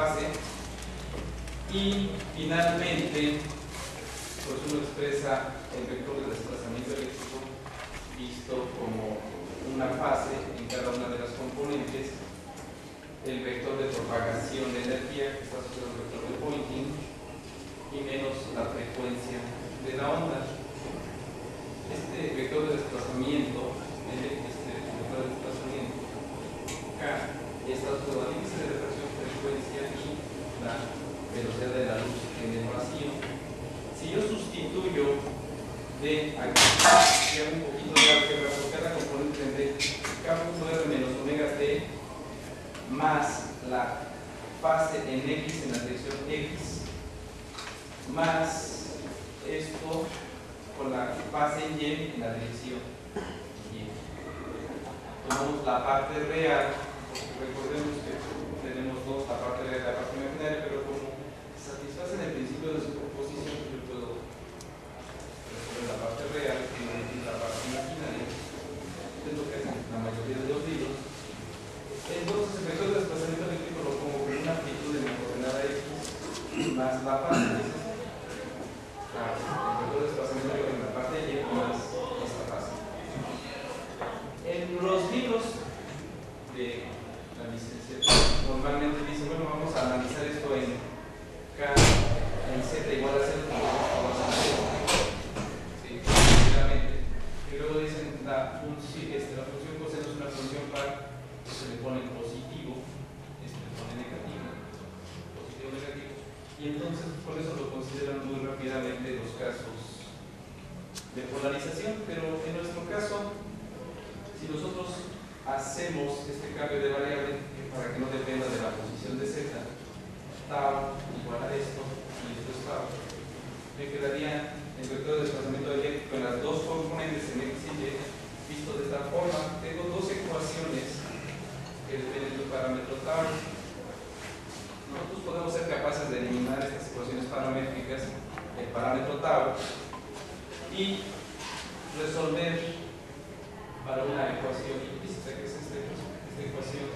fase. Y finalmente, por eso uno expresa el vector de desplazamiento eléctrico visto como una fase en cada una de las componentes, el vector de propagación de energía que está asociado al vector de Poynting y menos la frecuencia de la onda. Este vector de desplazamiento, K, está asociado al índice de refracción, frecuencia y la velocidad de la luz en el vacío. Si yo sustituyo de aquí, ya un poquito de álgebra por cada componente tendré K.R menos omega T más la fase en X en la dirección X más esto con la fase en Y en la dirección Y. Tomamos la parte real, porque recordemos que tenemos dos, la parte real y la parte imaginaria, pero como satisfacen el principio de superposición, yo puedo resolver la parte real y la parte imaginaria. Es lo que hacen la mayoría de los libros. Entonces, el vector de desplazamiento eléctrico lo pongo con una amplitud de mi coordenada X más la parte de esta fase. El vector de desplazamiento en la parte de Y más esta fase. En los libros de la licenciatura normalmente dicen, bueno, vamos a analizar esto en K en Z igual a 0, vamos a hacer sí, claramente. Y luego dicen, la función coseno es una función par. Se le pone positivo, se le pone negativo, positivo, negativo, y entonces por eso lo consideran muy rápidamente los casos de polarización. Pero en nuestro caso, si nosotros hacemos este cambio de variable para que no dependa de la posición de Z, tau igual a esto y esto es tau, me quedaría el vector de desplazamiento eléctrico en las dos componentes en X y Y visto de esta forma. Tengo dos ecuaciones que dependen de un parámetro tau. Nosotros podemos ser capaces de eliminar estas ecuaciones paramétricas, el parámetro tau, y resolver para una ecuación implícita, que es esta ecuación.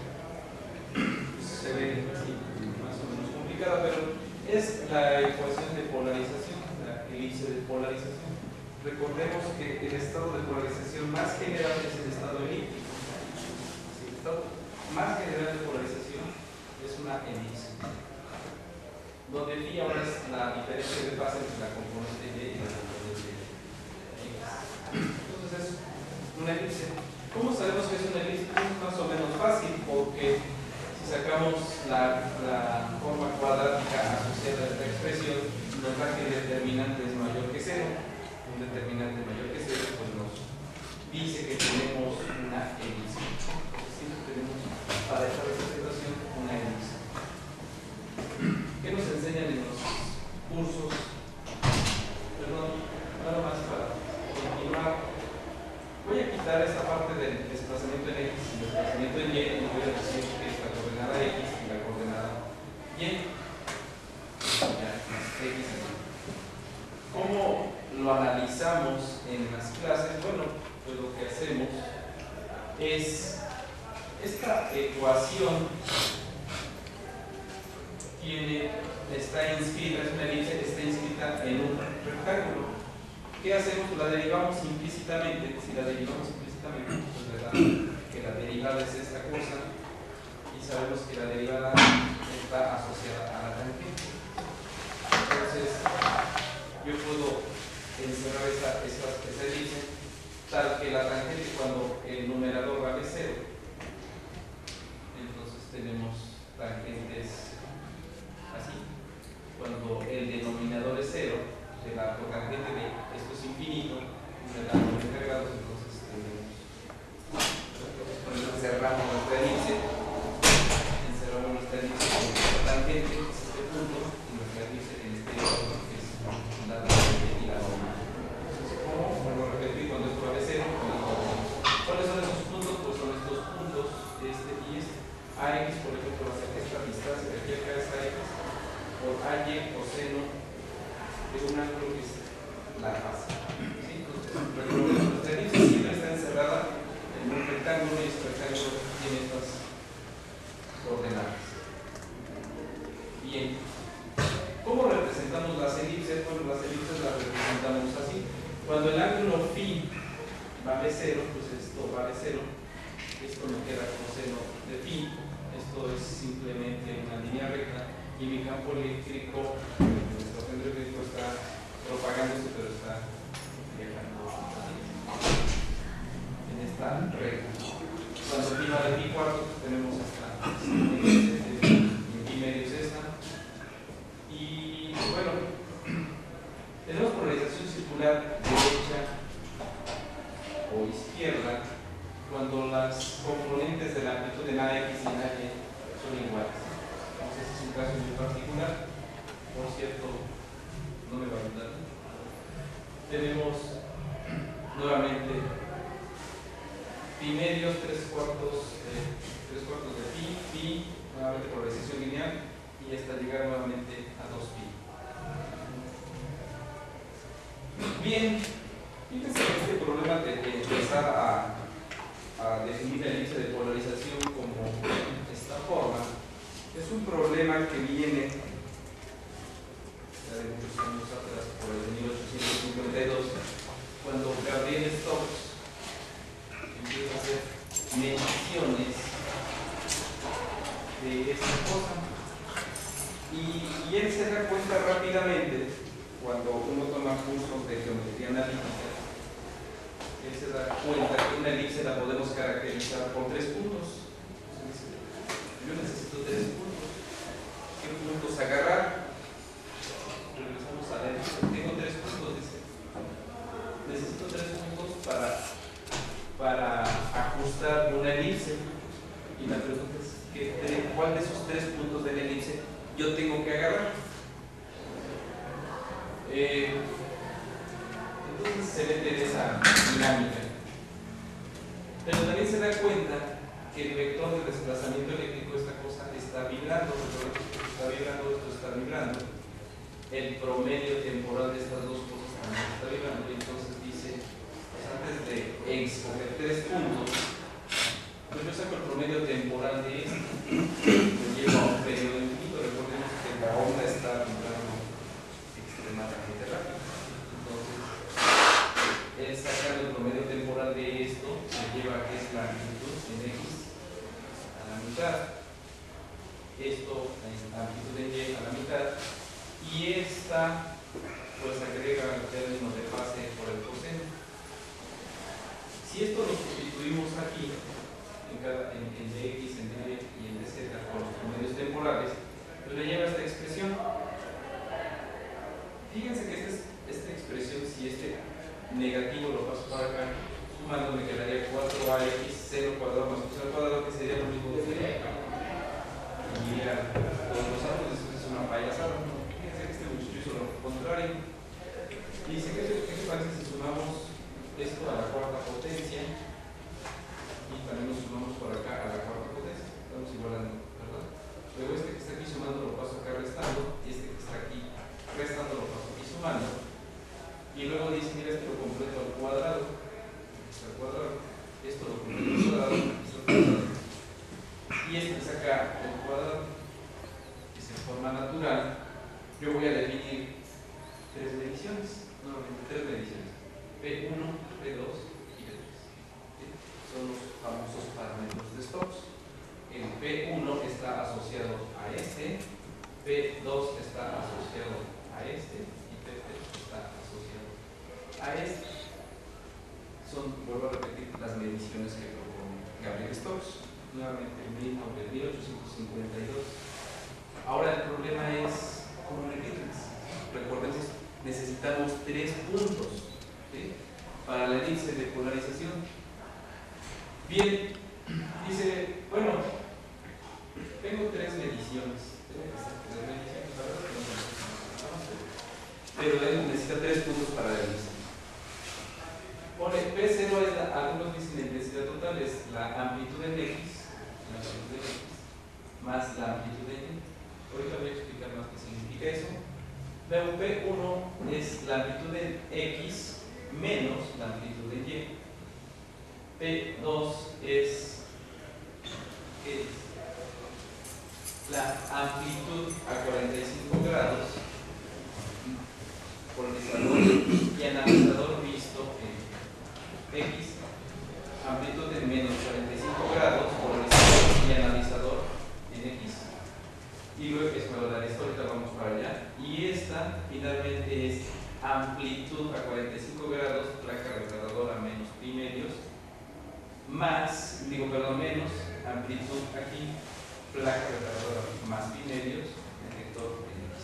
Pues se ve así, más o menos complicada, pero es la ecuación de polarización, la elipse de polarización. Recordemos que el estado de polarización más general es el estado elíptico. El estado más general de polarización es una elipse, donde phi ahora es la diferencia de fase entre la componente Y y la componente X. Entonces es una elipse. ¿Cómo sabemos que es una elipse? Es más o menos fácil, porque si sacamos la forma cuadrática asociada a esta expresión, nos da que el determinante es mayor que cero. Un determinante mayor que cero pues nos dice que tenemos una elipse. Para esta representación una elipse. ¿Qué nos enseñan en los cursos? Perdón, nada más para continuar. Voy a quitar esta parte del desplazamiento en X y desplazamiento en Y, y voy a decir que es la coordenada X y la coordenada Y. Ya, X. ¿Cómo lo analizamos en las clases? Bueno, pues lo que hacemos es esta ecuación está inscrita en un rectángulo. ¿Qué hacemos? La derivamos implícitamente. Si la derivamos implícitamente, pues verdad que la derivada es esta cosa, y sabemos que la derivada está asociada a la tangente. Entonces yo puedo encerrar esa elipse tal que la tangente, cuando el numerador vale 0, tenemos tangentes así. Cuando el denominador es 0, el arco tangente de esto es infinito, el arco de 90 grados, entonces tenemos, encerramos nuestra elipse con nuestra tangente, que es este punto, y nuestra elipse en este otro, que es la tangente y la onda. Entonces, como lo repetí, cuando esto vale 0, ¿cuáles son esos puntos? Pues son estos puntos, este y este. AX, por ejemplo, va a ser esta distancia de aquí a acá es AX, por AY coseno de un ángulo que es la fase. ¿Sí? Entonces, nuestra elipse siempre está encerrada en un rectángulo, y este rectángulo tiene estas coordenadas. Bien. ¿Cómo representamos las elipses? Bueno, las elipses las representamos así. Cuando el ángulo phi vale 0, pues esto vale 0. Esto no queda como seno de phi. Esto es simplemente una línea recta. Y mi campo eléctrico, nuestro centro eléctrico está propagándose, pero está viajando en esta recta. Cuando phi vale pi cuarto, pues tenemos esta. Tenemos polarización circular derecha o izquierda cuando las componentes de la amplitud de la x y la y son iguales. Entonces es un caso muy particular. Por cierto, no me va a ayudar. Tenemos nuevamente pi medios, 3/4 de pi, pi, nuevamente polarización lineal y hasta llegar nuevamente a 2pi. Bien, fíjense que este problema de empezar a definir la elipse de polarización como esta forma es un problema que viene de muchos años atrás, por el 1852, cuando Gabriel Stokes empieza a hacer mediciones de esta cosa y él se da cuenta rápidamente. Cuando uno toma cursos de geometría analítica, él se da cuenta que una elipse la podemos caracterizar por 3 puntos. Yo necesito 3 puntos. ¿Qué puntos agarrar? Regresamos a la elipse. Tengo 3 puntos, dice. Necesito 3 puntos para ajustar una elipse. Y la pregunta es, ¿cuál de esos 3 puntos de la elipse yo tengo que agarrar? Entonces se mete en esa dinámica, pero también se da cuenta que el vector de desplazamiento eléctrico, esta cosa está vibrando, esto está vibrando, el promedio temporal de estas dos cosas también está vibrando, y entonces dice, pues antes de escoger 3 puntos, pues yo saco el promedio temporal de esto, lo llevo a un periodo infinito. Recordemos que la onda está vibrando extremadamente rápido. Entonces, el sacar el promedio temporal de esto se lleva a que es la amplitud en x a la mitad, esto es la amplitud en y a la mitad, y esta pues agrega el término de fase por el coseno. Si esto lo sustituimos aquí en dx, en dy y en dz por los promedios temporales, pues le lleva esta expresión. Fíjense que esta expresión, si este negativo lo paso para acá, sumando me quedaría 4ax, 0 cuadrado más x al cuadrado, que sería lo mismo que sería acá. Y ya, todos los árboles, eso es una payasada. Fíjense que este muchacho hizo lo contrario. Dice que ¿qué pasa si sumamos esto a la 4ª potencia? Y también lo sumamos por acá a la 4ª potencia. Estamos igualando, ¿verdad? Luego este que está aquí sumando lo paso acá restando, y este que está aquí restando lo paso aquí sumando, y luego dice, mira, esto lo completo al cuadrado, esto lo completo al cuadrado, y este saca el cuadrado, que es en forma natural. Yo voy a definir 3 mediciones, nuevamente 3 mediciones, P1, P2 y P3. ¿Sí? Son los famosos parámetros de Stokes. El P1 está asociado a este, P2 está asociado a este y P3 está asociado a este. Son, vuelvo a repetir, las mediciones que propone Gabriel Stokes, nuevamente en 1852. Ahora el problema es cómo repetirlas. Recordemos, necesitamos 3 puntos, ¿sí?, para la elipse de polarización. Bien, dice, bueno, tengo 3 mediciones. Pero él necesita 3 puntos para la elipse. Pone P0 es la, algunos dicen la intensidad total, es la amplitud en x, más la amplitud en y. Ahorita voy a explicar más qué significa eso. Luego P1 es la amplitud en x menos la amplitud en y. P2 es la amplitud a 45 grados polarizador y analizador visto en X, amplitud de menos 45 grados polarizador y analizador en X, y luego es para la histórica, vamos para allá, y esta finalmente es amplitud a 45 grados, placa retardadora menos pi medios, más, menos amplitud aquí, placa retardadora más pi medios, el vector en X.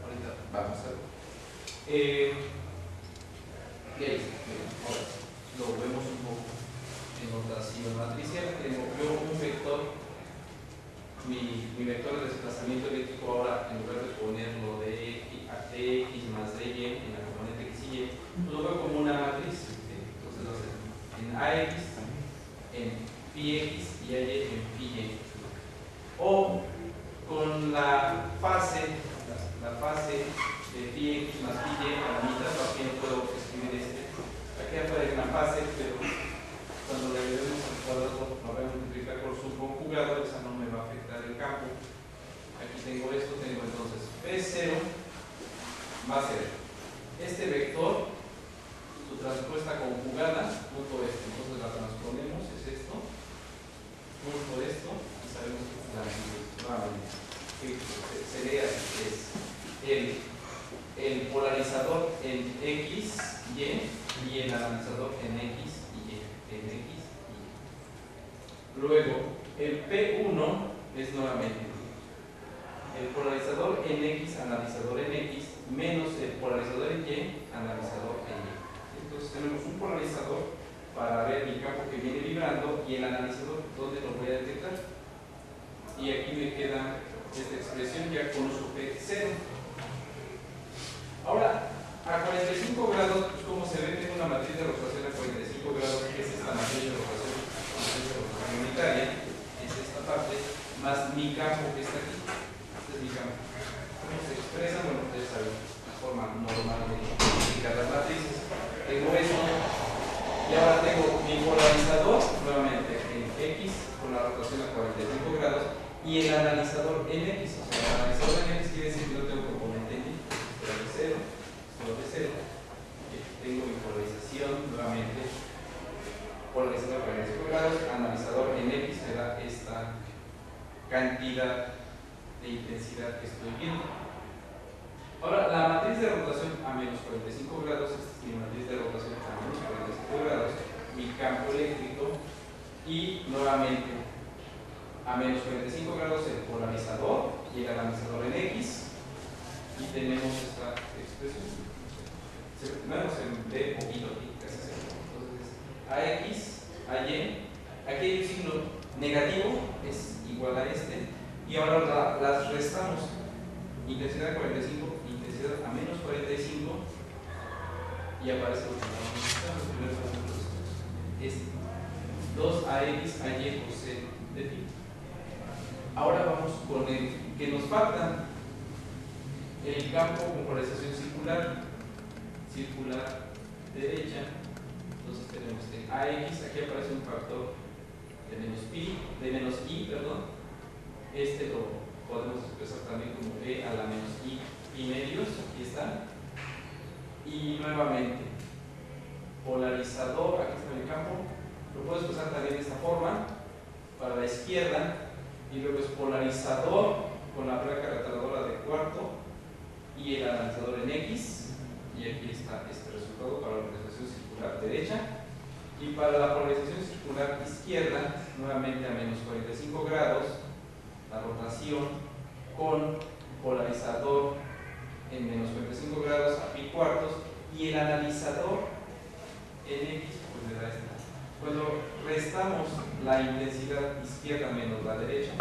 Ahorita vamos a ver. Y ahí ahora lo vemos un poco en notación matricial. Tengo yo un vector, mi vector de desplazamiento eléctrico. Ahora, en lugar de ponerlo de X a TX más DY en la componente XY, lo veo como una matriz. Entonces lo hacemos en AX, en PX y AY en PY, o con la fase, de pi x más pi y a la mitad. También puedo escribir este. Aquí aparece una fase, pero cuando le vemos al cuadrado lo voy a multiplicar por su conjugado, esa no me va a afectar el campo. Aquí tengo esto, tengo entonces P0 va a ser este vector, su transpuesta conjugada, junto a esto. Entonces la transponemos, es esto, junto a esto, y sabemos que sería el polarizador en X, Y el analizador en X, Y, en X, Y. Luego, el P1 es nuevamente el polarizador en X, analizador en X, menos el polarizador en Y, analizador en Y. Entonces tenemos un polarizador para ver mi campo que viene vibrando y el analizador, ¿dónde lo voy a detectar? Y aquí me queda esta expresión ya con su P0. Ahora, a 45 grados, pues como se ve, tengo una matriz de rotación a 45 grados, que es esta matriz de rotación unitaria, es esta parte, más mi campo que está aquí. Este es mi campo. ¿Cómo se expresa? Bueno, ustedes saben la forma normal de explicar las matrices. Tengo esto, y ahora tengo mi polarizador, nuevamente en X, con la rotación a 45 grados, y el analizador en X. O sea, el analizador en X quiere decir que no tengo componente en Y. Solo de cero, tengo mi polarización nuevamente, polarizador a 45 grados, analizador en X, me da esta cantidad de intensidad que estoy viendo. Ahora, la matriz de rotación a menos 45 grados, esta es mi matriz de rotación a menos 45 grados, mi campo eléctrico, y nuevamente a menos 45 grados el polarizador y el analizador en X. Y tenemos esta expresión. No se ve poquito aquí, casi se ve. Entonces, AX, AY, aquí hay un signo negativo, es igual a este. Y ahora las restamos. Intensidad 45, intensidad a menos 45. Y aparece lo que estamos buscando. Es 2AX, AY por C de pi. Ahora vamos con el que nos falta. El campo con polarización circular, derecha. Entonces tenemos de AX, aquí aparece un factor de menos pi, de menos i, perdón. Este lo podemos expresar también como e a la menos i pi medios, aquí está. Y nuevamente, polarizador, aquí está el campo, lo puedo expresar también de esta forma, para la izquierda, y luego es polarizador con la placa retardadora de cuarto, y el analizador en X, y aquí está este resultado para la polarización circular derecha. Y para la polarización circular izquierda, nuevamente a menos 45 grados, la rotación con polarizador en menos 45 grados a pi cuartos, y el analizador en X, pues le da esta. Cuando restamos la intensidad izquierda menos la derecha,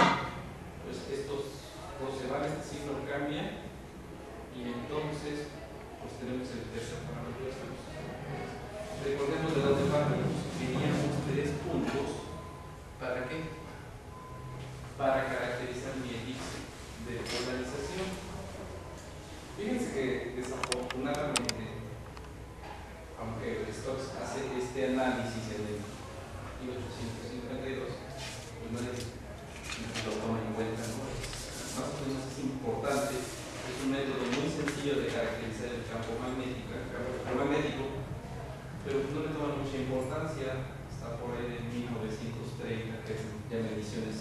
pues estos dos se van, este signo cambia. Y entonces, pues tenemos el tercer parámetro. Recordemos de dónde partimos. Teníamos tres puntos. ¿Para qué? Para caracterizar mi elipse de polarización. Fíjense que desafortunadamente, aunque Stokes hace este análisis en el 1852, pues no lo toman en cuenta, ¿no? campo magnético, pero no le toman mucha importancia hasta por ahí de 1930, que es ya mediciones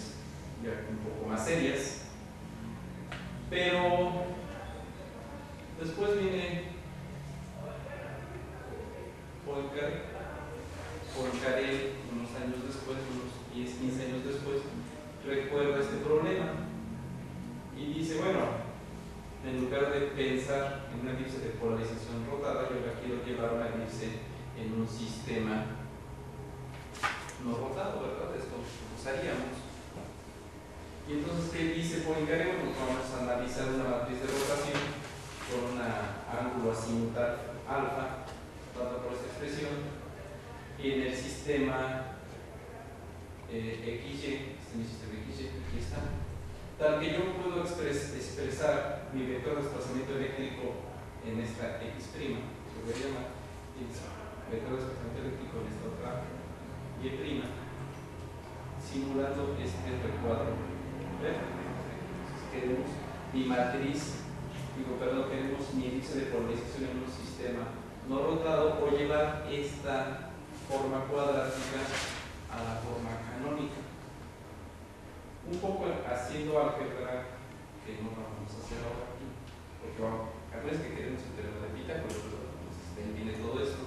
ya un poco más serias. Pero después viene Poincaré, unos años después, unos 10, 15 años después, recuerda este problema y dice, bueno, en lugar de pensar en una elipse de polarización rotada, yo la quiero llevar a una elipse en un sistema no rotado, ¿verdad? Esto usaríamos. Y entonces, ¿qué dice Poincaré? Bueno, vamos a analizar una matriz de rotación con un ángulo azimutal alfa, dado por esta expresión, y en el sistema XY, este es mi sistema XY, aquí está, tal que yo puedo expresar mi vector de desplazamiento eléctrico en esta X', se lo voy a llamar vector de desplazamiento eléctrico en esta otra Y', simulando este recuadro. Entonces queremos mi matriz, queremos mi elipse de polarización en un sistema no rotado, o llevar esta forma cuadrática a la forma canónica. Un poco haciendo álgebra, que no vamos a hacer ahora aquí, porque vamos, cada vez que queremos el teorema de Pitágoras, pues viene todo esto.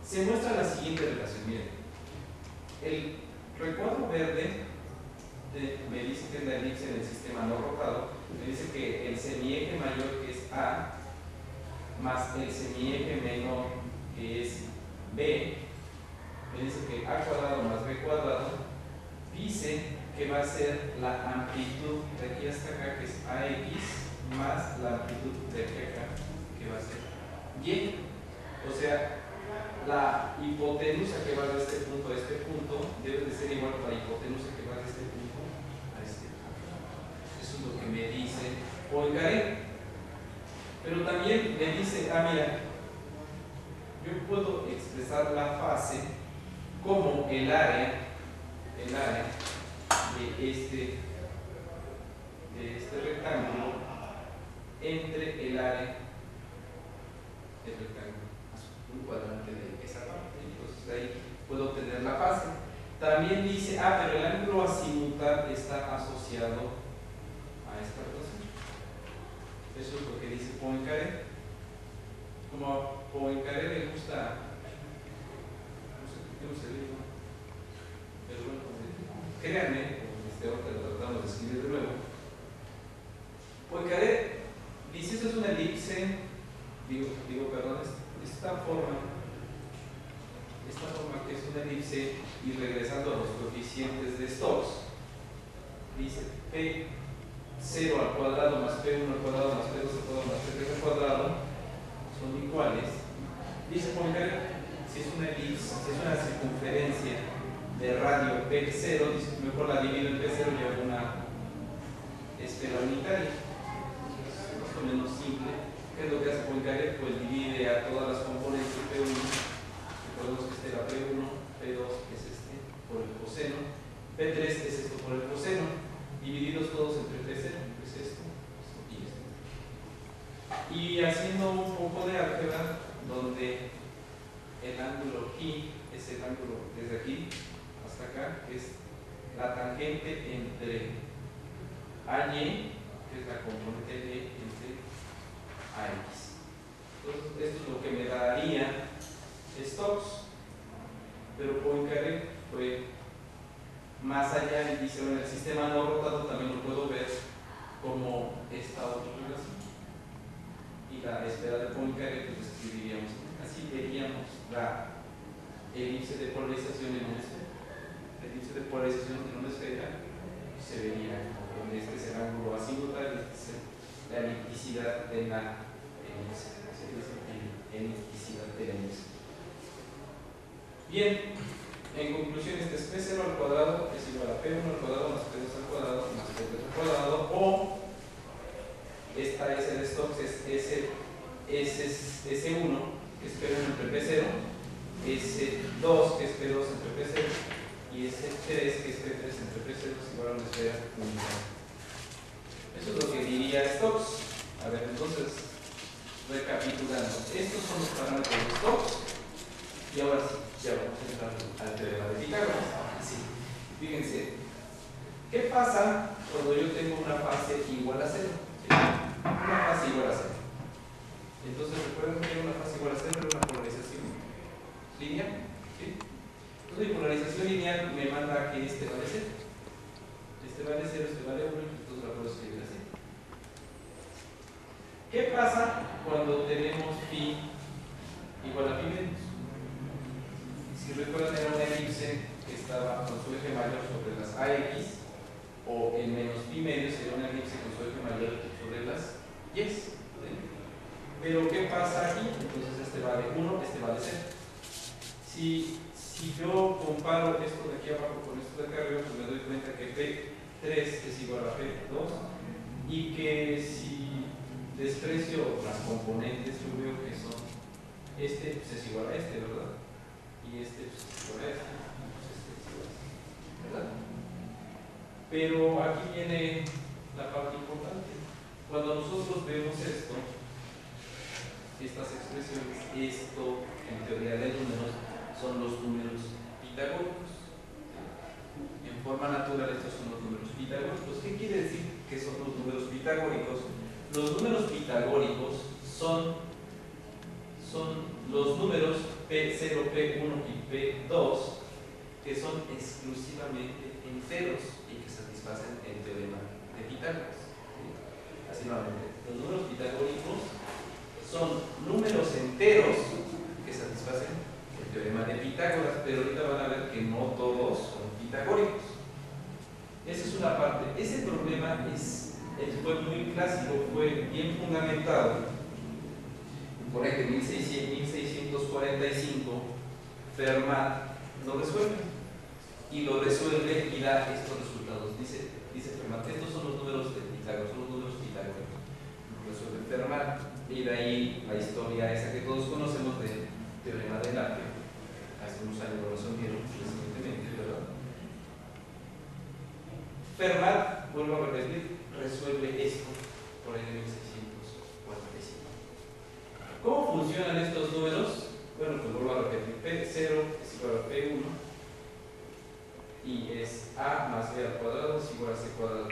Se muestra la siguiente relación. Miren, el recuadro verde me dice que es la elipse en el sistema no rotado, me dice que el semieje mayor, que es A, más el semieje menor, que es B, me dice que A cuadrado más B cuadrado, dice que va a ser la amplitud de aquí hasta acá, que es AX, más la amplitud de aquí acá, que va a ser Y. O sea, la hipotenusa que va de este punto a este punto debe de ser igual a la hipotenusa que va de este punto a este punto. Eso es lo que me dice Poincaré. Pero también me dice, mira, yo puedo expresar la fase como el área de este rectángulo entre el área del rectángulo, un cuadrante de esa parte. Entonces ahí puedo obtener la fase. También dice, pero el ángulo azimutal está asociado a esta relación. Eso es lo que dice Poincaré. Como a Poincaré le gusta, pero bueno, créanme, ahora lo tratamos de escribir de nuevo. Poincaré dice, esto es una elipse, esta forma que es una elipse, y regresando a los coeficientes de Stokes, dice P0 al cuadrado más P1 al cuadrado más P2 al cuadrado más P3 al cuadrado son iguales. Dice Poincaré, si es una elipse, si es una circunferencia de radio P0, mejor la divido en P0 y hago una esfera unitaria. Es más o menos simple. ¿Qué es lo que hace Poincaré? Pues divide a todas las componentes P1, recordemos que este era P1, P2 es este por el coseno, P3 es esto por el coseno, divididos todos entre P0, que es esto, esto y esto. Y haciendo un poco de álgebra, donde el ángulo I es el ángulo desde aquí hasta acá, que es la tangente entre AY, que es la componente de entre AX. Entonces, esto es lo que me daría Stokes, pero Poincaré fue más allá y dice, bueno, el sistema no rotado también lo puedo ver como esta otra relación. Y la esfera de Poincaré, pues escribiríamos así, veríamos la elipse de polarización en una esfera. El elipse de polarización en una esfera se vería con este es el ángulo azimutal, este es la elipticidad de la elipse. Bien, en conclusión, este es P0 al cuadrado es igual a P1 al cuadrado más P2 al cuadrado más P3 al cuadrado, o esta S de Stokes es S1, que es P1 entre P0, S2, que es P2 entre P0, y S3, que es P3 entre P0, es igual a una esfera unitaria. Eso es lo que diría Stokes. A ver, entonces Recapitulando, estos son los parámetros de Stokes. Y ahora sí, ya vamos a entrar al teorema de Pitágoras. Ahora sí, fíjense, ¿qué pasa cuando yo tengo una fase igual a cero? Una fase igual a cero. Entonces, recuerden que una fase igual a cero es una polarización lineal. ¿Sí? Entonces, mi polarización lineal me manda a que este vale cero. Este vale cero, este vale 1, entonces la puedo escribir así. ¿Qué pasa cuando tenemos pi igual a pi menos? Si recuerdan, era una elipse que estaba con su eje mayor sobre las AX, o el menos pi medio sería una elipse con su eje mayor sobre las Y. ¿Sí? Pero ¿qué pasa aquí? Entonces este vale 1, este vale 0. Si yo comparo esto de aquí abajo con esto de acá arriba, pues me doy cuenta que P3 es igual a P2, y que si desprecio las componentes, yo veo que son este pues es igual a este, ¿verdad? Y este pues es igual a este, pues este es igual a este, ¿verdad? Pero aquí viene la parte importante. Cuando nosotros vemos esto, estas expresiones, esto en teoría de números son los números pitagóricos. En forma natural estos son los números pitagóricos. ¿Qué quiere decir que son los números pitagóricos? Los números pitagóricos son los números P0, P1 y P2 que son exclusivamente enteros y que satisfacen el teorema de Pitágoras. Así nuevamente, los números pitagóricos son números enteros que satisfacen el teorema de Pitágoras, pero ahorita van a ver que no todos son pitagóricos. Esa es una parte. Ese problema es fue muy clásico, fue bien fundamentado. Por ejemplo, en 1645 Fermat lo resuelve, y lo resuelve y da estos resultados. Dice Fermat, estos son los números de Pitágoras, son los números pitagóricos. Lo resuelve Fermat, y de ahí la historia esa que todos conocemos del teorema de Napier. Hace unos años lo resolvieron recientemente, ¿verdad? Fermat, vuelvo a repetir, resuelve esto por el 1645. ¿Cómo funcionan estos números? Bueno, pues vuelvo a repetir, P0 es igual a P1 y es A más B al cuadrado es igual a C cuadrado.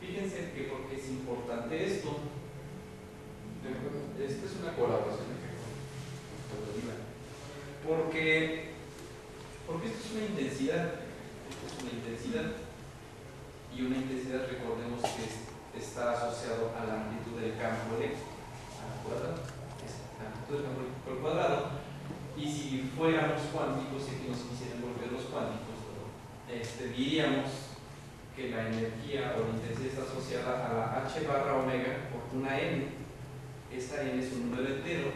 Fíjense que porque es importante esto, esto es una colaboración porque esto es una intensidad, y una intensidad, recordemos que está asociado a la amplitud del campo eléctrico al cuadrado, y si fuéramos cuánticos, si nos quisieran volver los cuánticos, diríamos que la energía o la intensidad está asociada a la h barra omega por una n. Esta n es un número entero,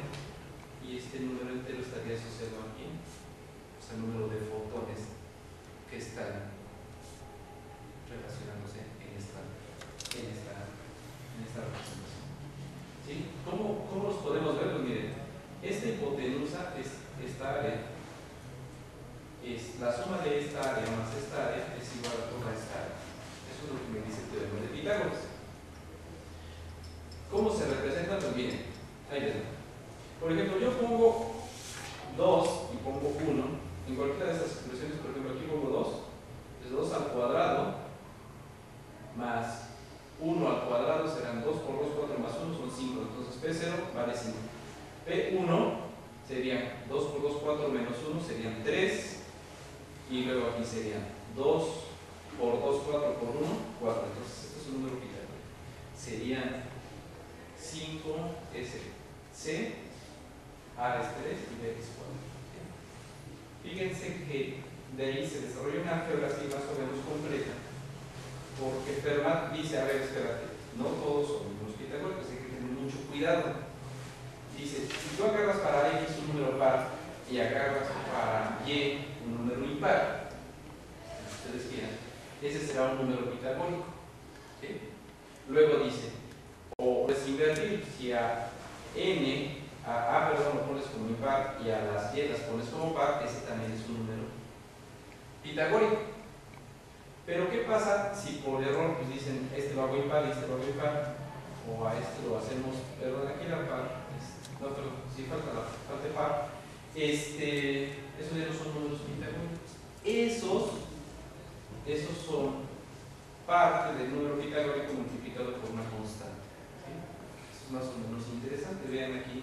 y este número entero estaría asociado aquí, pues al número de fotones que están relacionándose en esta representación. ¿Sí? ¿Cómo los podemos ver? Pues miren, esta hipotenusa es esta área, es la suma de esta área más esta área es igual a toda esta área. Eso es lo que me dice el teorema de Pitágoras. ¿Cómo se representa? Pues miren, ahí está. Por ejemplo, yo pongo 2 y pongo 1 en cualquiera de estas expresiones. Por ejemplo, aquí pongo 2, es 2 al cuadrado más 1 al cuadrado, serán 2 por 2, 4 más 1 son 5, entonces P0 vale 5. P1 serían 2 por 2, 4 menos 1 serían 3, y luego aquí serían 2 por 2, 4 por 1, 4, entonces este es un número pitagórico. Serían 5, C, A es 3 y B es 4. Fíjense que de ahí se desarrolla una geografía más o menos completa, porque Fermat dice, a ver, espérate, no todos son números pitagóricos, hay que tener mucho cuidado. Dice, si tú agarras para X un número par y agarras para Y un número impar, como ustedes quieran, ese será un número pitagórico. ¿Sí? Luego dice, o puedes invertir, si a N, a perdón, lo pones como impar y a las Y las pones como par, ese también es un número pitagórico. Pero ¿qué pasa si por error pues dicen este lo hago impar y este lo hago impar? o a este lo hacemos, perdón, aquí la par, no, pero sí falta la parte par, esos ya no son números pitagóricos, esos son parte del número pitagórico multiplicado por una constante. ¿Sí? Eso es más o menos interesante. Vean aquí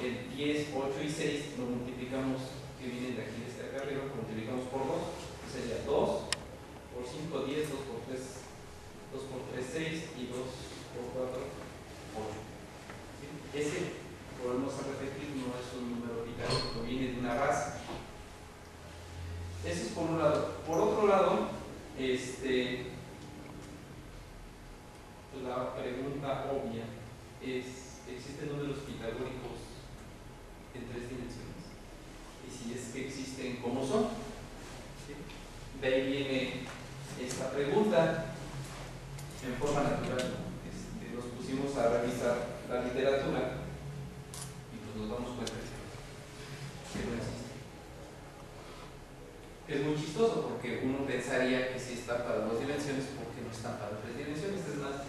el 10, 8 y 6 lo multiplicamos, que vienen de aquí, desde acá arriba, lo multiplicamos por 2, que sería 2 por 5, 10, 2 por 3, 2 por 3, 6 y 2 por 4, 8. ¿Sí? Ese, volvemos a repetir, no es un número pitagórico, viene de una raza. Eso es por un lado. Por otro lado, la pregunta obvia es, ¿existen números pitagóricos en tres dimensiones? Y si es que existen, ¿cómo son? ¿Sí? De ahí viene esta pregunta en forma natural. Nos pusimos a revisar la literatura y pues nos damos cuenta que no existe. Es muy chistoso porque uno pensaría que si está para dos dimensiones, ¿por qué no está para tres dimensiones? Es más,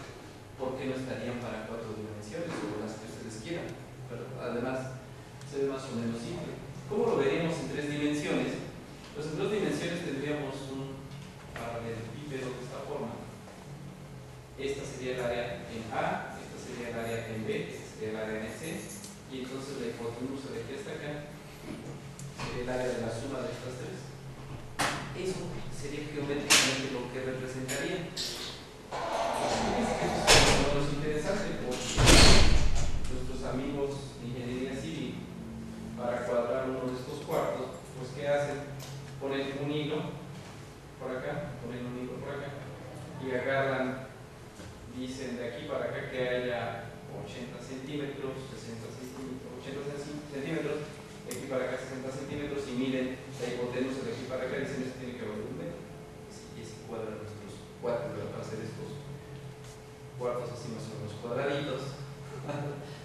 ¿por qué no estarían para cuatro dimensiones o las que ustedes quieran? Pero además, se ve más o menos simple. ¿Cómo lo veríamos en tres dimensiones? Pues en dos dimensiones tendríamos un paralelepípedo de esta forma. Esta sería el área en A, esta sería el área en B, esta sería el área en C, y entonces la hipotenusa de aquí hasta acá sería el área de la suma de estas tres. Eso sería geométricamente lo que representaría. Eso es interesante porque nuestros amigos de ingeniería civil, para cuadrar uno de estos cuartos, pues ¿qué hacen? Ponen un hilo por acá, ponen un hilo por acá y agarran, dicen de aquí para acá que haya 80 centímetros, 60 centímetros, 80 centímetros, de aquí para acá 60 centímetros y miren la hipotenusa de aquí para acá, dicen eso tiene que haber un metro y así cuadran nuestros cuartos para hacer estos cuartos así más o menos cuadraditos.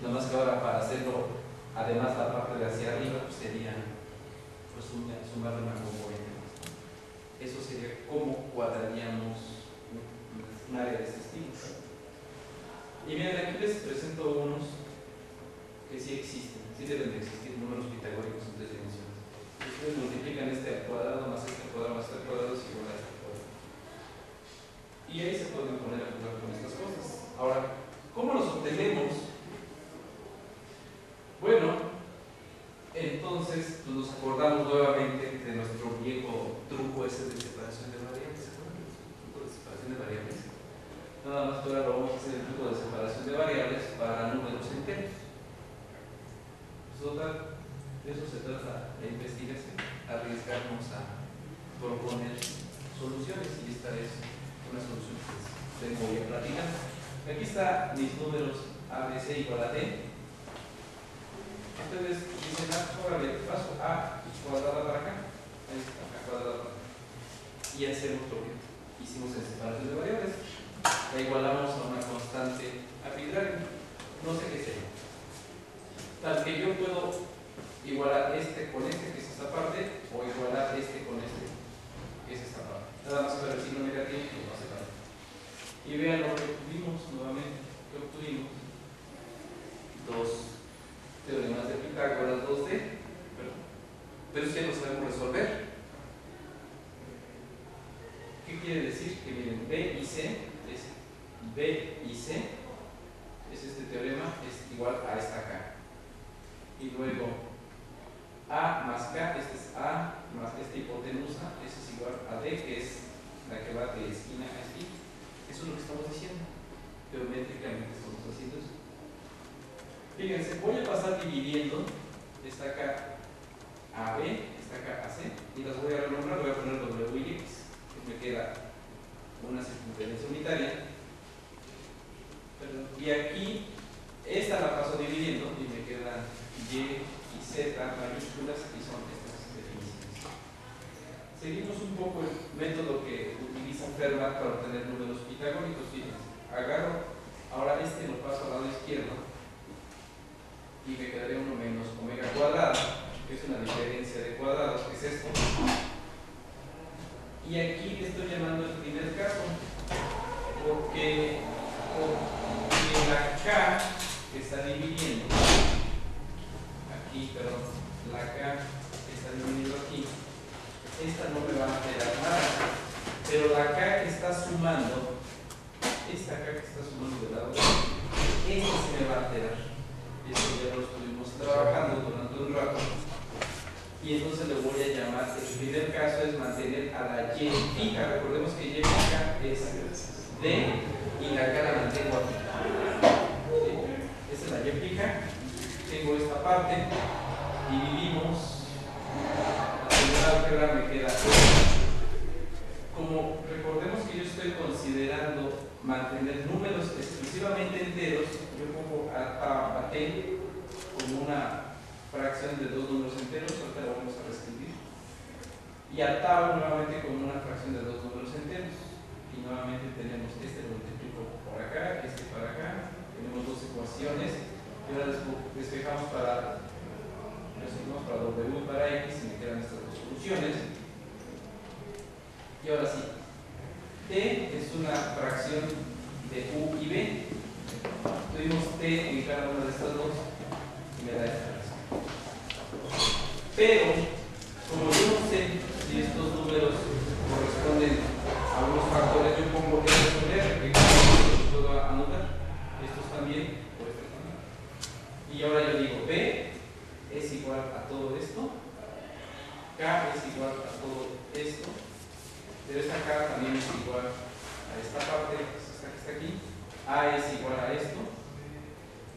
Nada más que ahora para hacerlo, además la parte de hacia arriba pues sería pues sumarle una componente más. Eso sería cómo cuadraríamos un área de este estilo. Y miren, aquí les presento unos que sí existen, sí deben de existir números pitagóricos en tres dimensiones. Ustedes multiplican este al cuadrado más este al cuadrado más este al cuadrado es igual a este al cuadrado. Y ahí se pueden poner a jugar con estas cosas. Ahora, ¿cómo los obtenemos? Bueno, entonces pues nos acordamos nuevamente de nuestro viejo truco ese de separación de variables. Truco de separación de variables. Nada más que ahora lo vamos a hacer el truco de separación de variables para números enteros. Pues total, de eso se trata la investigación, arriesgarnos a proponer soluciones y esta es una solución que tengo ya platicada. Aquí están mis números ABC igual a D. Ustedes dicen, órale, paso A cuadrada para acá, A cuadrada para acá. Y hacemos lo que hicimos en separación de variables. La igualamos a una constante arbitraria, no sé qué sea. Tal que yo puedo igualar este con este, que es esta parte, o igualar este con este, que es esta parte. Nada más para el signo negativo y lo separamos. Y vean lo que obtuvimos nuevamente, que obtuvimos dos teoremas de Pitágoras 2D, pero si ya lo sabemos resolver. ¿Qué quiere decir? Que miren, B y C es este teorema es igual a esta K, y luego A más K, este es A más esta hipotenusa, eso es igual a D, que es la que va de esquina a esquina. Eso es lo que estamos diciendo geométricamente, estamos haciendo eso. Fíjense, voy a pasar dividiendo esta K a B, esta K a C, y las voy a renombrar, voy a poner W y X, me queda una circunferencia unitaria. Perdón. Y aquí, esta la paso dividiendo y me quedan Y y Z mayúsculas y son estas definiciones. Seguimos un poco el método que utiliza Fermat para obtener números pitagóricos. Fíjense, agarro, ahora este lo paso al lado izquierdo y me quedaría 1 menos omega cuadrada, que es una diferencia de cuadrados, que es esto. Y aquí le estoy llamando el primer caso, porque en la K está dividiendo aquí, perdón, la K está dividiendo aquí, esta no me va a alterar nada, pero la K que está sumando, esta K que está sumando de lado, esta se me va a alterar. Esto ya lo estuvimos trabajando durante un rato, y entonces le voy a llamar, el primer caso es mantener a la Y fija, recordemos que Y fija es D y la K la mantengo aquí. Esta es la Y fija, tengo esta parte, dividimos, la primera álgebra me queda como recordemos que yo estoy considerando mantener números exclusivamente enteros, yo pongo a T como una fracción de dos números enteros, ahorita lo vamos a reescribir, y a tau nuevamente como una fracción de dos números enteros, y nuevamente tenemos este multiplico por acá, este para acá, tenemos dos ecuaciones, y ahora despejamos para W para X y me quedan estas dos soluciones. Y ahora sí, T es una fracción de U y B, tuvimos T en cada una de estas dos y me da esta fracción. Pero como yo no sé si estos números corresponden a unos factores, yo pongo R sobre R, que los puedo anotar, estos también, por este también. Y ahora yo digo B es igual a todo esto, K es igual a todo esto, pero esta K también es igual a esta parte, esta que está aquí, A es igual a esto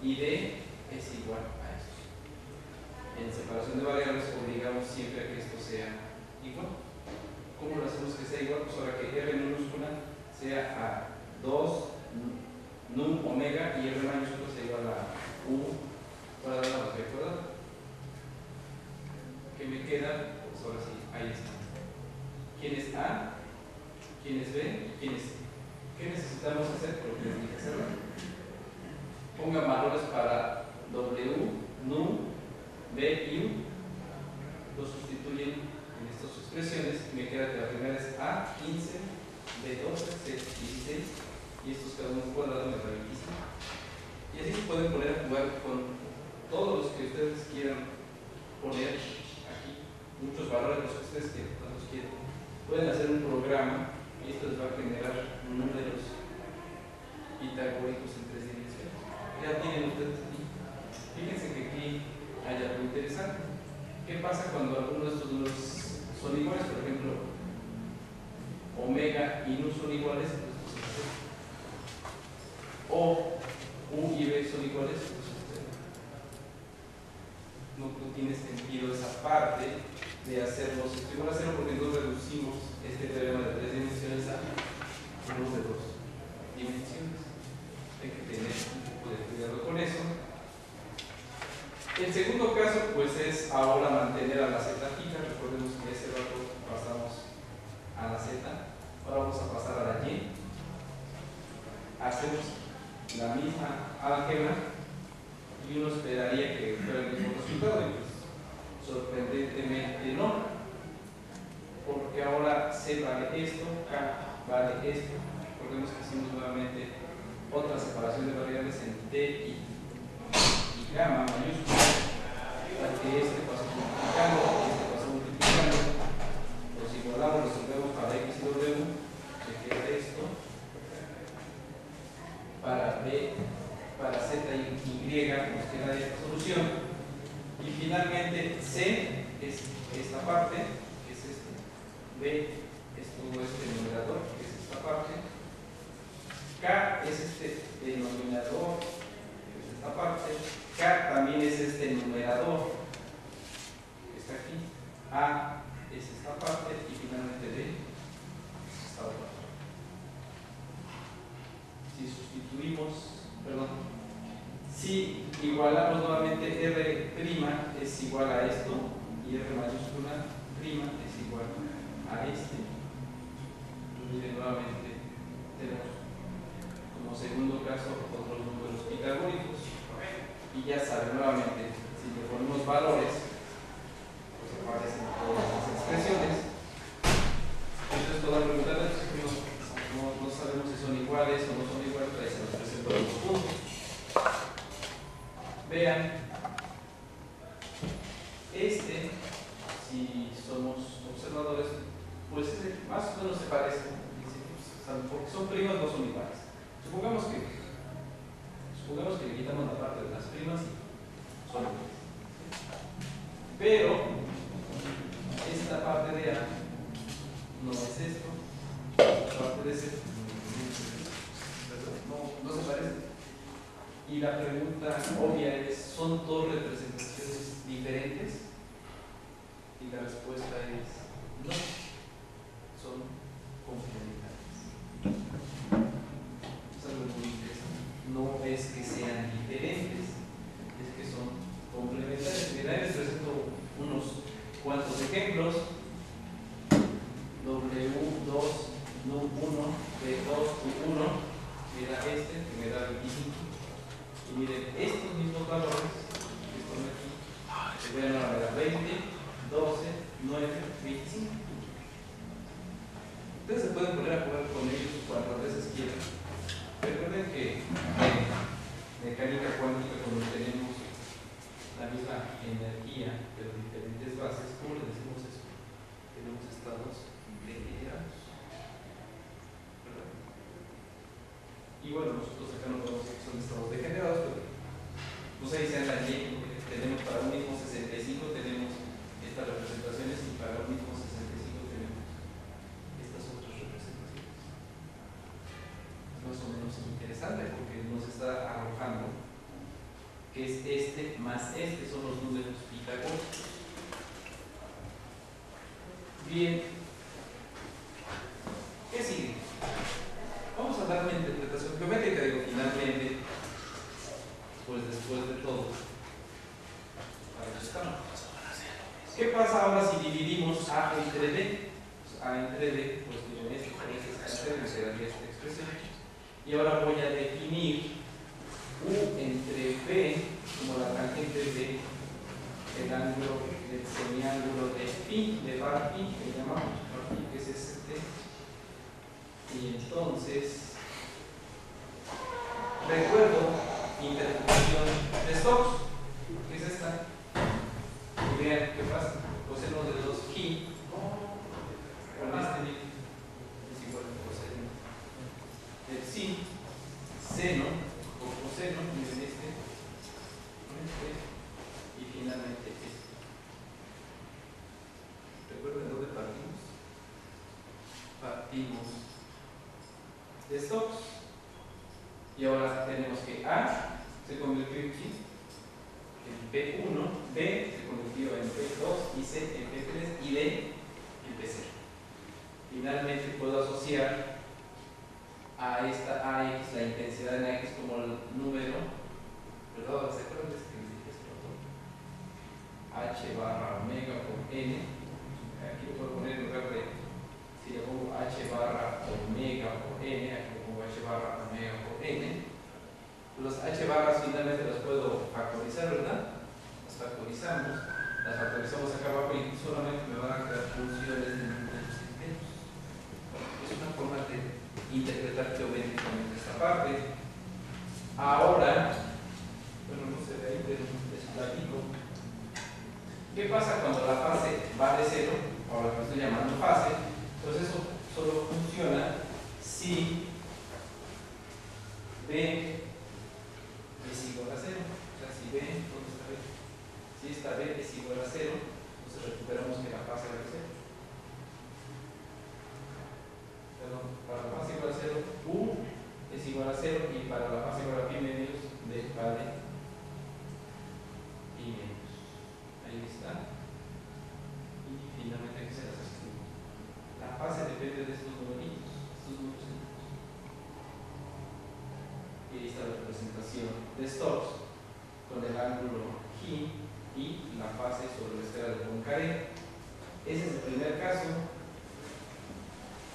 y D es igual a esto. En separación de variables obligamos siempre a que esto sea igual. ¿Cómo lo hacemos que sea igual? Pues ahora que R minúscula sea a 2 num omega y R mayúscula sea igual a U para dar la recordada. ¿Qué me queda? Pues ahora sí, ahí está. ¿Quién es A? ¿Quién es B? ¿Y quién es C? ¿Qué necesitamos hacer? Porque tienen que hacerlo. Pongan valores para W, NU, B y U. Los sustituyen en estas expresiones. Me queda que la primera es A, 15, B, 12, C, 16. Y estos cada uno cuadrado me da 25. Y así se pueden poner a jugar con todos los que ustedes quieran poner. Muchos valores, los que ustedes quieran. Pueden hacer un programa y esto les va a generar números pitagóricos en tres dimensiones. Ya tienen ustedes aquí. Fíjense que aquí hay algo interesante. ¿Qué pasa cuando alguno de estos números son iguales? Por ejemplo, omega y nu son iguales, pues ustedes. O u y b son iguales, pues ustedes. No tiene sentido esa parte de hacerlos igual a cero porque entonces reducimos este teorema de tres dimensiones a uno de dos dimensiones. Hay que tener un poco de cuidado con eso. El segundo caso pues es ahora mantener a la z fija, recordemos que hace rato pasamos a la z, ahora vamos a pasar a la y. Hacemos la misma álgebra y uno esperaría que fuera el mismo resultado y pues, sorprendentemente no, porque ahora C vale esto, K vale esto. Recordemos que hicimos nuevamente otra separación de variables en T y gamma mayúscula, para que este pasó multiplicando, este pasó multiplicando, los igualamos, los resolvemos para X y W, me queda esto, para B, para Z y Y nos queda esta solución. Y finalmente C es esta parte, que es este, B es todo este numerador, que es esta parte, K es este denominador, que es esta parte, K también es este numerador, que está aquí, A es esta parte y finalmente D es esta otra. Si sustituimos, perdón, si igualamos nuevamente R' es igual a esto y R mayúscula prima es igual a este, miren nuevamente tenemos como segundo caso otros números pitagóricos y ya saben nuevamente si le ponemos valores pues aparecen todas las expresiones. Entonces todas las preguntas no sabemos si son iguales o no son iguales, ahí se nos presentan los puntos. Vean, este, si somos observadores, pues más o menos se parece, porque son primas, no son iguales. Supongamos que le quitamos la parte de las primas y son iguales. Pero esta parte de A no es esto, la parte de C no se parece. Y la pregunta obvia es, ¿son dos representaciones diferentes? Y la respuesta es no, son complementarias. Es algo muy interesante. No es que sean diferentes, es que son complementarias. Mira, les presento unos cuantos ejemplos. W2, no 1, B2, U1. Mira este, que me da 25. Y miren, estos mismos valores que están aquí se pueden dar 20, 12, 9, 25. Ustedes se pueden poner a jugar con ellos cuantas veces quieran. Recuerden que en mecánica cuántica, cuando tenemos la misma energía pero diferentes bases, ¿cómo le decimos eso? Tenemos estados degenerados. Y bueno, nosotros acá no conocemos que son estados degenerados, pero no sé si sean la ley, porque tenemos para un mismo 65 tenemos estas representaciones y para un mismo 65 tenemos estas otras representaciones. Es más o menos interesante porque nos está arrojando que es este más este, son los números pitagóricos. Bien, ¿qué sigue? Vamos a dar una interpretación geométrica, digo, finalmente, pues después de todo. ¿Qué pasa ahora si dividimos A entre B? Pues A entre B, pues miren, este me quedaría esta expresión. Y ahora voy a definir U entre B como la tangente de el ángulo, el semiángulo de pi, de bar pi, que llamamos bar pi, que es este. Y entonces, recuerdo interpretación de Stokes, que es esta. Y vean qué pasa. Coseno de 2i con este es igual a coseno de psi, seno o coseno, miren este, y finalmente este. Recuerden de dónde partimos. Partimos de Stokes, y ahora tenemos que A se convirtió en P1, B se convirtió en P2 y C en P3 y D en P0. Finalmente puedo asociar a esta AX, la intensidad en AX, como el número, perdón, ¿se acuerdan de que dije esto? H barra omega por N, aquí lo puedo poner en lugar de, si le pongo H barra omega por N, aquí le pongo H barra omega por N. Los H barras finalmente los puedo factorizar, ¿verdad? Las factorizamos, acá abajo y solamente me van a quedar funciones de números enteros. Es una forma de interpretar geométricamente esta parte. Ahora, bueno, no se ve ahí, pero es platico. ¿Qué pasa cuando la fase va de cero? Ahora que estoy llamando fase. Pues eso solo funciona si B es igual a 0. O sea, si B, ¿dónde está B? Si esta B es igual a 0, entonces recuperamos que la fase va a 0. Perdón, para la fase igual a 0, U es igual a 0 y para la fase igual a pi menos, D vale pi menos. Ahí está. Y finalmente aquí se las escribo. La fase depende de estos numeritos, Y ahí está la representación de Stokes con el ángulo G y la fase sobre la esfera de Poincaré. Ese es el primer caso.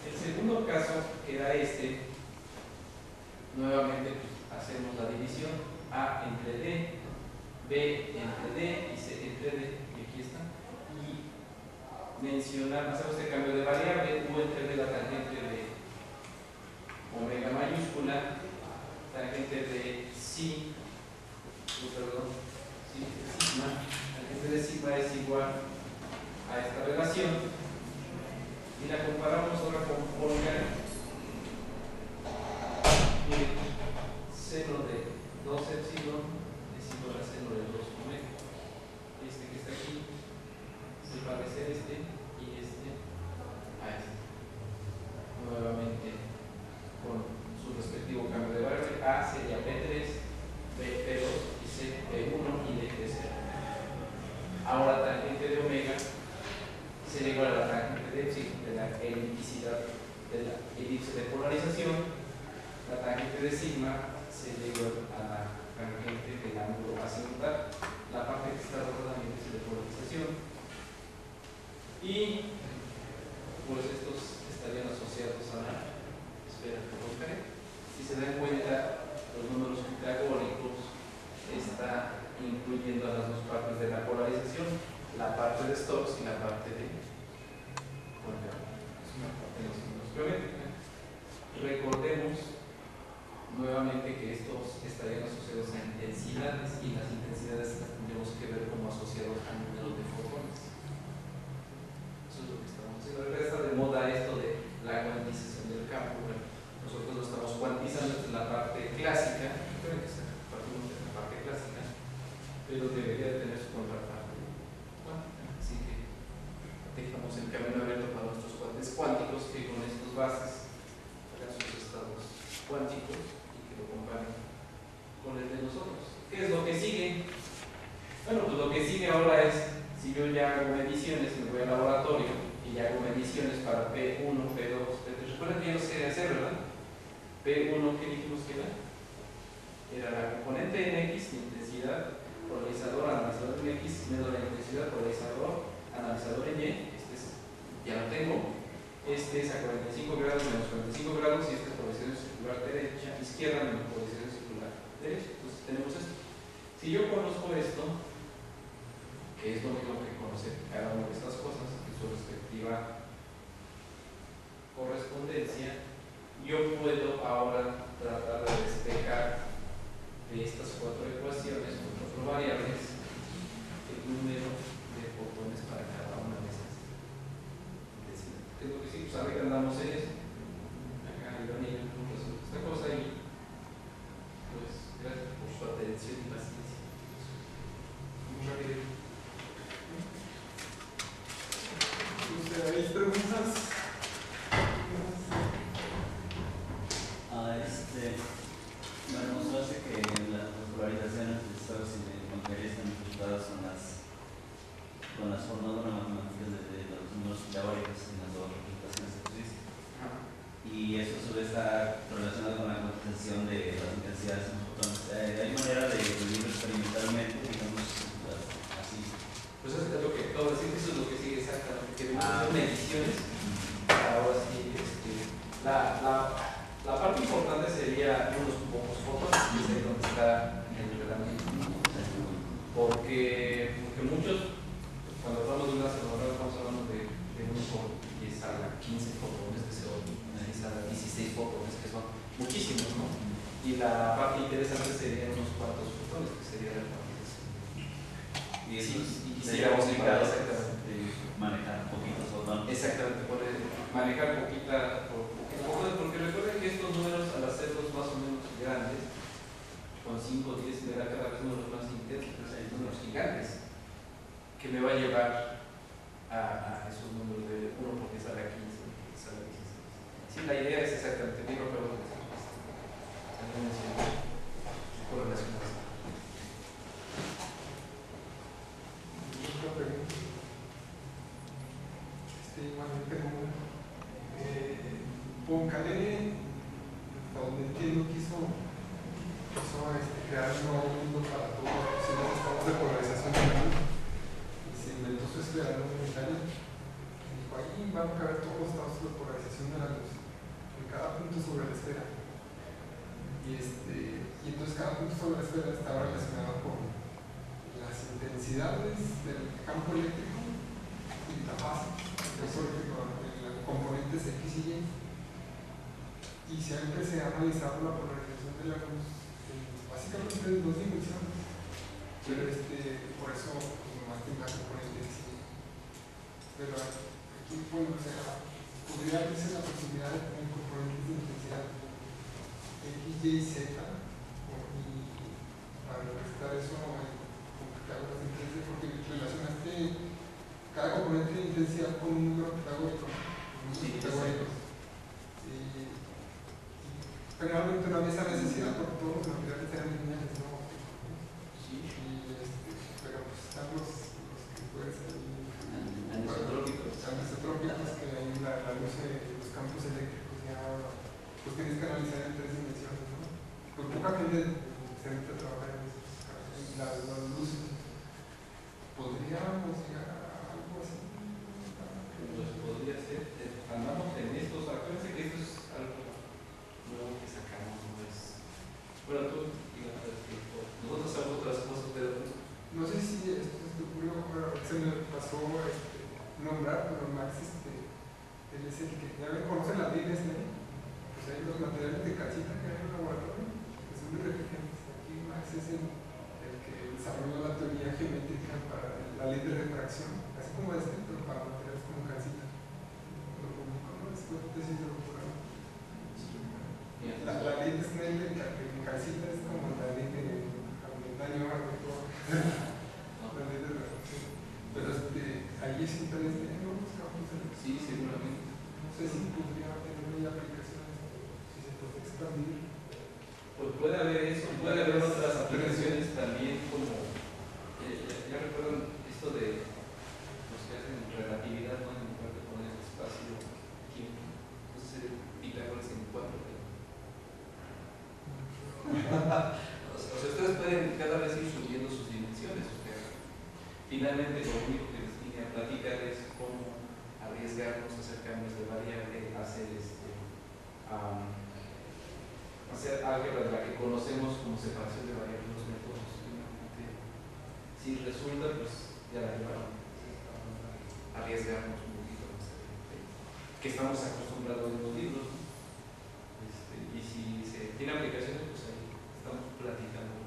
El segundo caso, que era este, nuevamente hacemos la división A entre D, B entre D y C entre D, y aquí está. Hacemos el cambio de variable, U entre B, la tangente de omega mayúscula, tangente de psi, que seno de 2 epsilon es igual a seno de 2 omega. Este que está aquí se parece a este y este a este. Nuevamente con su respectivo cambio de valor. A sería P3, B P2 y C P1 y D P0. Ahora tangente de omega sería igual a la tangente de epsilon de la elipticidad de la elipse de polarización. La tangente de sigma sería igual a la tangente del ángulo accidental, la parte que está rota también es de polarización, y pues estos estarían asociados a la esfera de Poincaré. Si se dan cuenta, los números pitagóricos están incluyendo a las dos partes de la polarización, la parte de Stokes y la parte de Poincaré. Es una parte de los números geométricos. Recordemos nuevamente que estos estarían asociados a intensidades, y las intensidades las tendríamos que ver como asociados a números de fotones. Eso es lo que estamos haciendo. Está de moda esto de la cuantización del campo. Bueno, nosotros lo estamos cuantizando en la parte clásica, creo que sea partimos de la parte clásica, pero debería de tener su contraparte. Bueno, así que dejamos el camino abierto para nuestros cuates cuánticos, que con estos bases hagan sus estados cuánticos y que lo comparen con el de nosotros. ¿Qué es lo que sigue? Bueno, pues lo que sigue ahora es, si yo ya hago mediciones, me voy al laboratorio y ya hago mediciones para P1, P2, P3. Recuerden que yo sé de hacer, ¿verdad? P1, ¿qué dijimos que era? Era la componente NX, intensidad polarizador, analizador NX, menos la intensidad polarizador, analizador Y. Este es, ya lo tengo. Este es a 45 grados menos 45 grados y esta es polarización circular derecha, izquierda menos polarización circular derecha. Entonces tenemos esto. Si yo conozco esto, que es lo mismo que conocer cada una de estas cosas en su respectiva correspondencia, yo puedo ahora tratar de despejar de estas cuatro ecuaciones, cuatro variables, el número de fotones para cada una de estas. Es lo que sí, pues ahorita andamos en eso. Acá Iván y yo cumplimos esta cosa y pues gracias por su atención y paciencia. Muy rápido. ¿Hay preguntas? Bueno, nos hace que las polarizaciones de Stokes y de Poincaré están resultadas con las formas de una matemática de los números teóricos en las dos representaciones que existen. Y eso suele estar relacionado con la cuantización de las intensidades en los fotones. ¿Hay manera de medir experimentalmente, digamos, así? Pues eso es lo que todo decir, eso es lo que sigue exactamente. Que mediciones, ahora sí, la parte importante sería unos pocos fotones, que es ahí donde está el reglamento. Porque muchos. Cuando hablamos de una aceleradora, estamos hablando de 10 a la 15 fotones de CO2, 10 a la 16 fotones, que son muchísimos, ¿no? Y la parte interesante sería unos cuantos fotones, que sería la parte de CO2. Y eso sí, y quisiéramos evitar exactamente manejar poquitos fotones. Exactamente, manejar poquitos fotones, porque recuerden que estos números, al hacerlos más o menos grandes, con 5 o 10 me da cada vez números más intensos, pero hay números gigantes, que me va a llevar a esos números de 1 porque sale a 15, porque sale a 16. Sí, la idea es exactamente, digo, pero Poincaré, hasta donde entiendo, quiso crear un nuevo mundo para todos, si no estamos de polarización de la luz. Entonces crearon un inventario y dijo, ahí van a caber todos los estados de polarización de la luz en cada punto sobre la esfera, y entonces cada punto sobre la esfera estaba relacionado con las intensidades del campo eléctrico y la fase el componentes X y Y, y siempre se ha analizado la polarización de la luz básicamente en dos dimensiones, pero por eso más que la componente X y Y. Pero aquí podría haberse la posibilidad de tener componentes de intensidad X, Y y z, para restar eso con Pitágoras de intensidad, porque relacionaste cada componente de intensidad con un número pitagórico. Sí, generalmente no había esa necesidad por todos los materiales eran lineales, ¿no? Sí. Pero pues están los que pueden ser anisotrópicos, que la luz, los campos eléctricos ya los tienes que analizar en tres dimensiones, ¿no? Con poca gente se mete a trabajar en esos casos. La luz, podríamos llegar a algo así. Pues podría ser, andamos en estos, acuérdense que esto es algo nuevo que sacamos, no es. Bueno, tú, digamos, nosotros hacemos otras cosas, pero no sé si esto es tu curioso, se me pasó nombrar, pero Max, él es el que ya me conoce las líneas, pues hay los materiales de casita que hay en el laboratorio, que son muy refrigentes. Aquí Max es el que desarrolló la teoría geométrica para la ley de refracción, así como este, pero para materiales como casita. Lo publicó, ¿no? Es una tesis de doctorado. La ley de Snell, en casita, es como la ley de daño arquitectónico, la ley de refracción. Pero allí siempre les tenemos los campos de luz. Sí, seguramente. No sé si podría tener una aplicación, si se puede expandir. Pues puede haber eso, puede haber otras aplicaciones también, como ya recuerdan esto de los que hacen relatividad, ¿no? En lugar de poner espacio, tiempo. Entonces, Pitágoras en 4. O sea, ustedes pueden cada vez ir subiendo sus dimensiones. Finalmente, lo único que les vine a platicar es cómo arriesgarnos a hacer cambios de variable, hacer álgebra de la que conocemos como separación de variables en los métodos. Si resulta, pues ya la llevaron. Arriesgarnos un poquito más. Que estamos acostumbrados en los libros. Y si se tiene aplicaciones, pues ahí estamos platicando.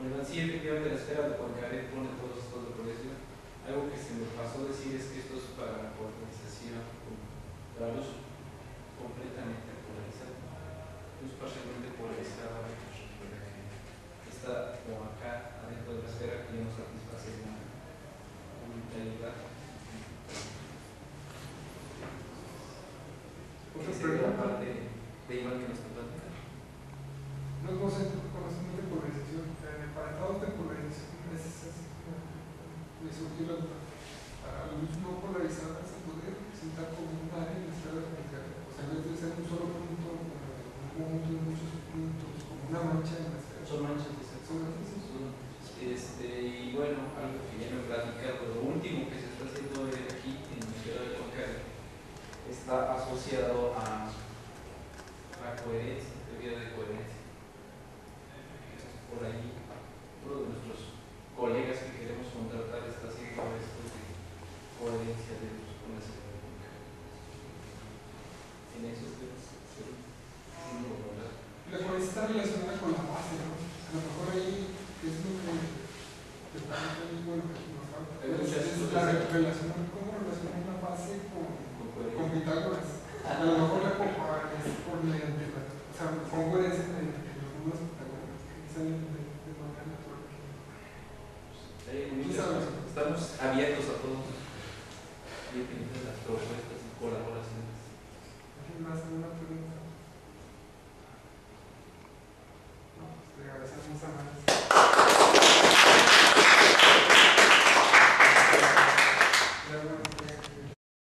Bueno, así efectivamente la esfera de Poincaré pone todos estos de colegio. Algo que se me pasó decir es que esto es para la polarización, la luz completamente polarizada. Luz parcialmente polarizada, que está como acá adentro de la esfera, que ya no satisface nada. Esa es la parte de Iván que nos está platicando. No conocemos de polarización, para todos de polarización me surgió la duda. Para luz no polarizada se puede representar como un área en la esfera de Poincaré, o sea, en vez de ser un solo punto, un conjunto de muchos puntos, como una mancha en la esfera. Son manchas de esfera. Y bueno, algo que ya me he platicado, lo último que se está haciendo aquí en la esfera de Poincaré está asociado a la coherencia, teoría de coherencia. Por ahí, uno de nuestros colegas que queremos contratar está haciendo esto de coherencia de luz con la esfera de Poincaré. En eso ustedes se lo nombran. La coherencia está relacionada con la base, ¿no? A lo mejor ahí es lo que nos falta. ¿Cómo relacionar una base con Pitágoras? A lo mejor la comparas con coherencia en los números pitagóricos. De manera natural. Estamos abiertos a todos. Y a las propuestas y colaboraciones.